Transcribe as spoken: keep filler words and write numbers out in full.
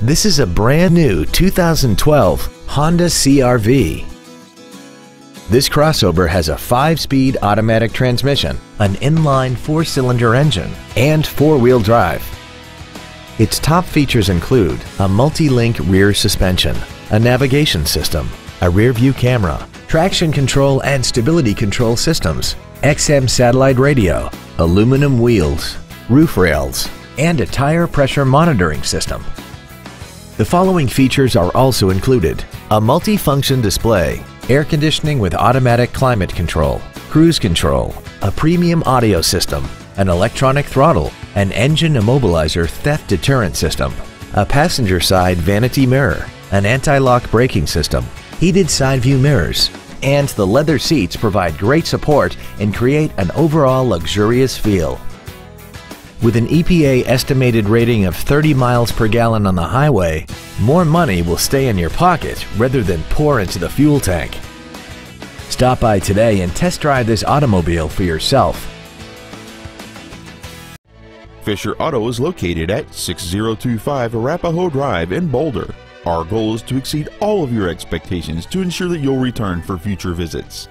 This is a brand new two thousand twelve Honda C R V. This crossover has a five-speed automatic transmission, an inline four-cylinder engine, and four-wheel drive. Its top features include a multi-link rear suspension, a navigation system, a rear-view camera, traction control and stability control systems, X M satellite radio, aluminum wheels, roof rails, and a tire pressure monitoring system. The following features are also included: a multi-function display, air conditioning with automatic climate control, cruise control, a premium audio system, an electronic throttle, an engine immobilizer theft deterrent system, a passenger side vanity mirror, an anti-lock braking system, heated side view mirrors, and the leather seats provide great support and create an overall luxurious feel. With an E P A estimated rating of thirty miles per gallon on the highway, more money will stay in your pocket rather than pour into the fuel tank. Stop by today and test drive this automobile for yourself. Fisher Auto is located at six zero two five Arapahoe Drive in Boulder. Our goal is to exceed all of your expectations to ensure that you'll return for future visits.